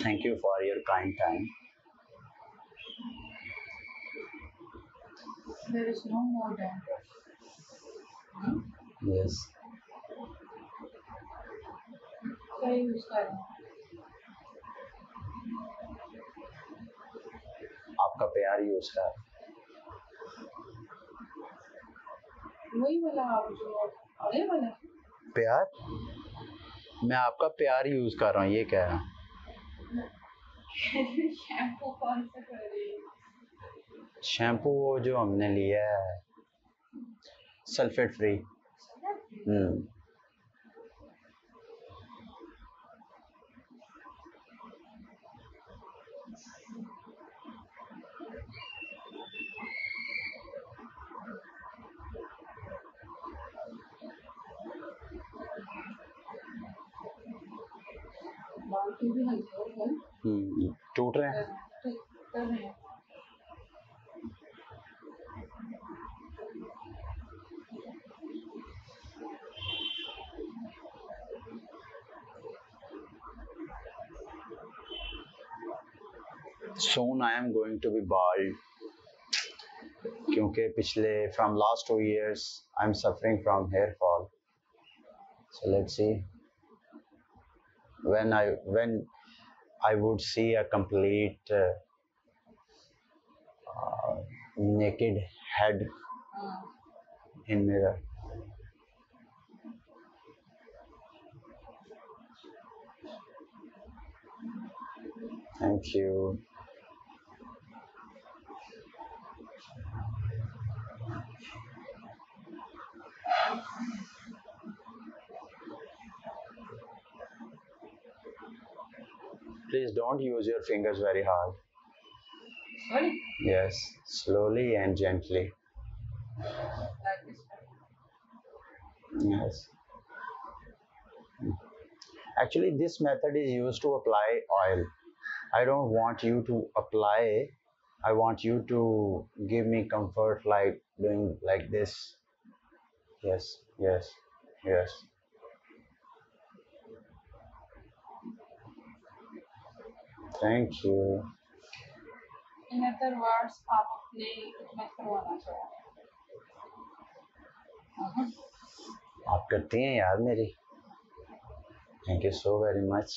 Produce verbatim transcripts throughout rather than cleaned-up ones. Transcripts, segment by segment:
Thank you for your kind time. There is no more dandruff. Yes. Why you start? आपका प्यार ही उसका वही वाला आप जो अरे वाला प्यार मैं आपका प्यार ही यूज कर रहा हूँ ये कह रहा हूँ शैम्पू कौन सा कर रही है शैम्पू वो जो हमने लिया है सल्फेट फ्री हम्म हम्म टूट रहे हैं Soon I am going to be bald क्योंकि पिछले from last two years I am suffering from hair fall. So let's see. When I when I would see a complete uh, uh, naked head in mirror. Thank you. Please don't use your fingers very hard. Sorry? Yes, slowly and gently. Like this one. Yes. Actually, this method is used to apply oil. I don't want you to apply. I want you to give me comfort like doing like this. Yes, yes, yes. Thank you. In other words, आप करती हैं यार मेरी. Thank you so very much.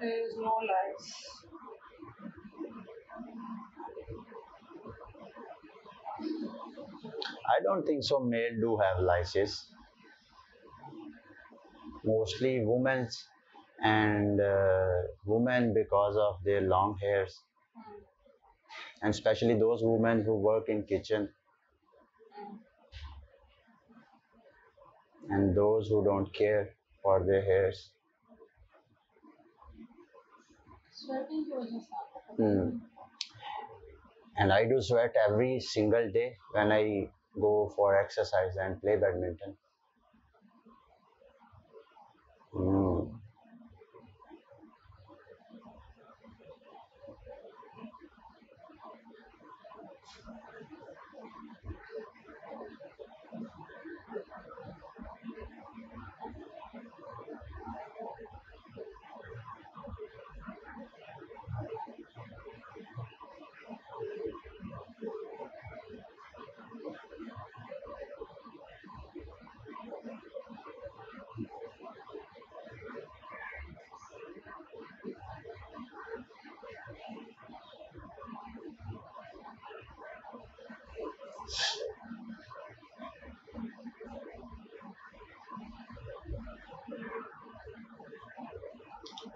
There is no lights. I don't think so. Male do have lices. Mostly women and uh, women because of their long hairs, and especially those women who work in kitchen and those who don't care for their hairs. Mm. And I do sweat every single day when I go for exercise and play badminton. Mm.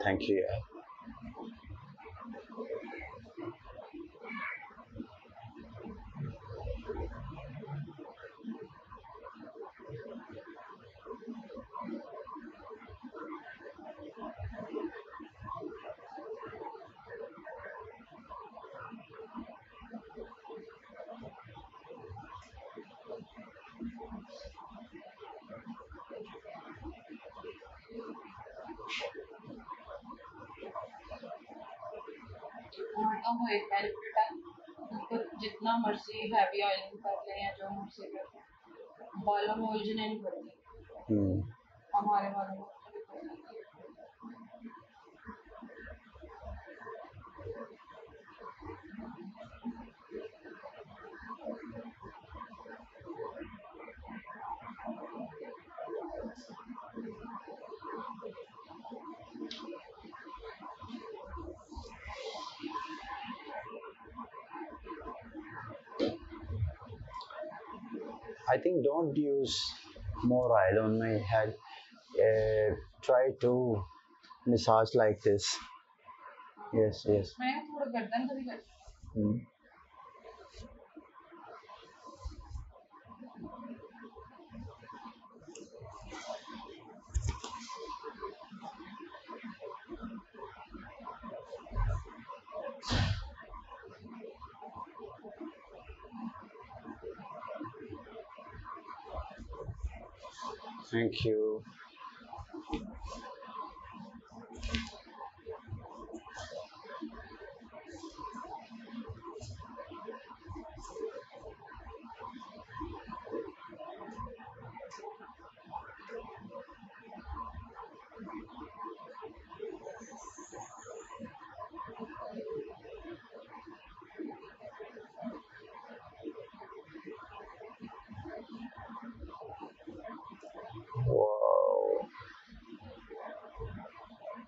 Thank you. खत्म हुए इतना time, उसको जितना मर्जी heavy oiling कर ले या जो मर्जी कर, बालों में उलझने नहीं पड़ती। हमारे बालों में I think don't use more oil on my head. Uh, try to massage like this. Yes, yes. Hmm. Thank you.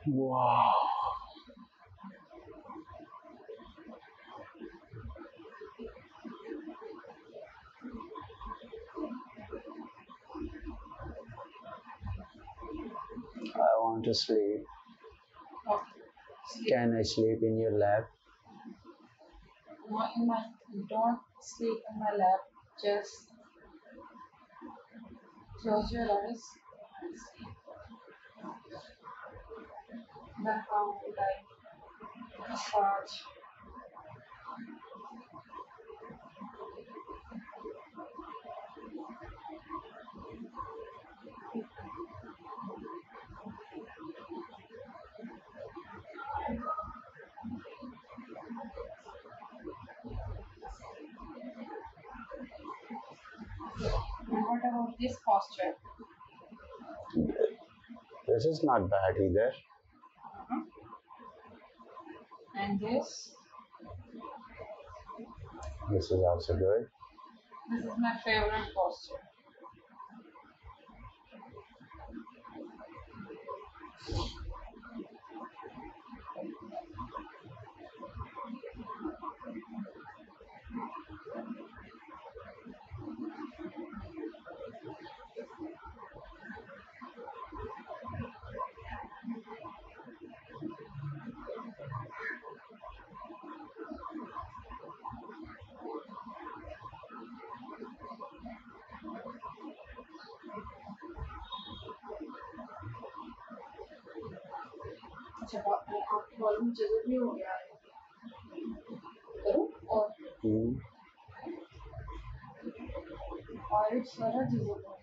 Wow. I want to sleep. Oh, sleep. Can I sleep in your lap? Not in my, don't sleep in my lap. Just close your eyes and sleep. Then how would I massage? And what about this posture? This is not bad either. And this. This is also good. This is my favorite posture. हो गया करूं और और एक सारा चीजों को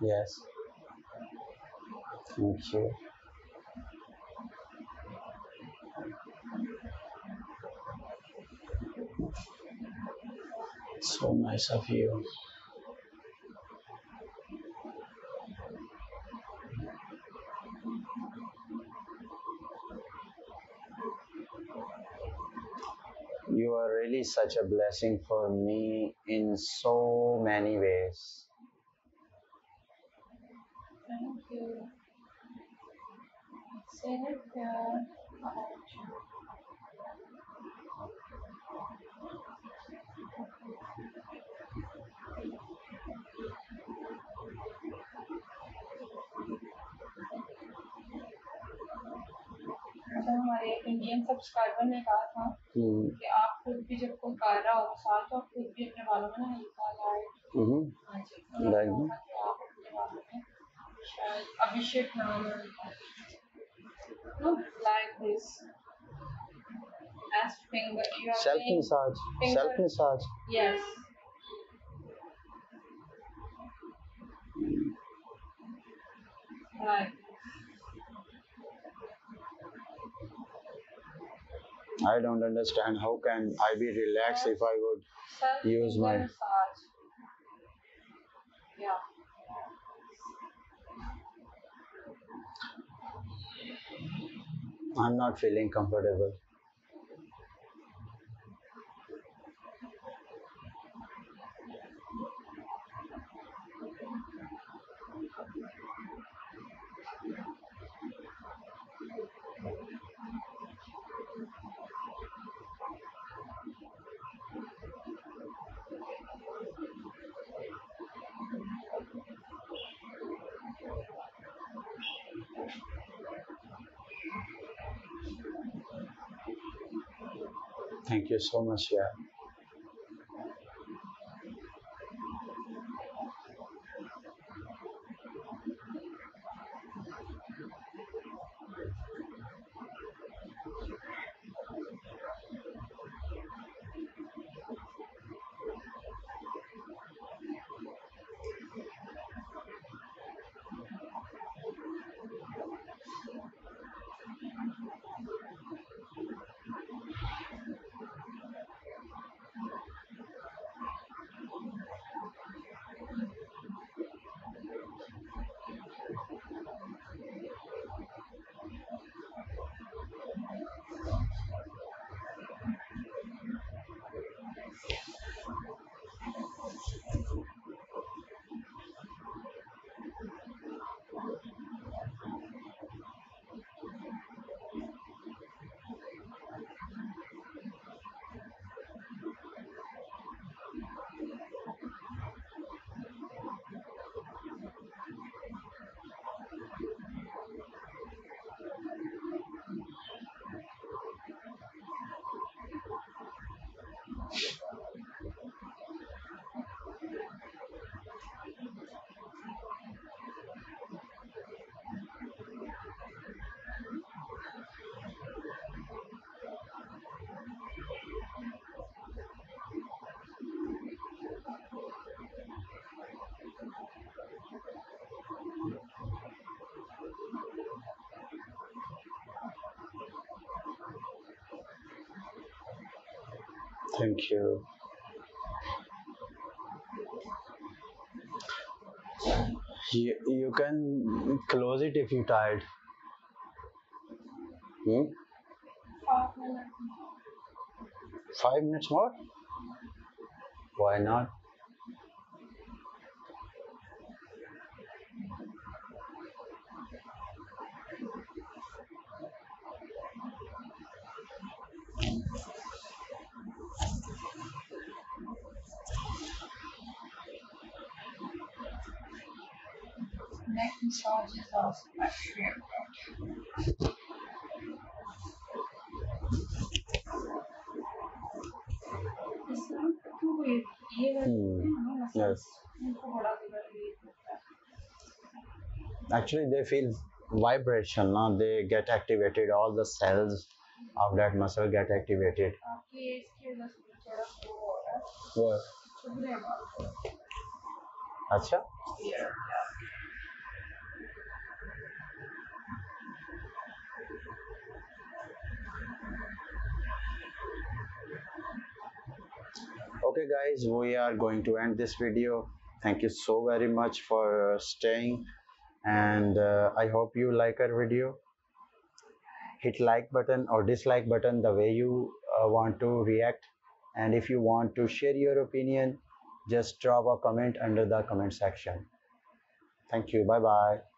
Yes. Thank you. So nice of you. You are really such a blessing for me in so many ways. Thank you. हमारे इंडियन सब्सक्राइबर ने कहा था कि आप खुद भी जब कोई कर रहा हो साथ तो आप खुद भी अपने बालों में ना हल्का लाइट हम्म आप अपने बालों में शायद अभिषेक नाम no like this as finger self massage self massage yes like I don't understand. How can I be relaxed if I would self use my massage? Yeah. I'm not feeling comfortable. Thank you so much, yeah. Thank you. You, you can close it if you're tired. Hmm? Five minutes. Five minutes more? Why not? Neck massage is also my favorite. It's not too weird. Hmm. Yes. Actually, they feel vibration. No? They get activated. All the cells of that muscle get activated. What? আচ্ছা, okay guys, we are going to end this video. Thank you so very much for staying, and uh, I hope you like our video. Hit like button or dislike button the way you uh, want to react, and if you want to share your opinion, just drop a comment under the comment section. Thank you. Bye bye.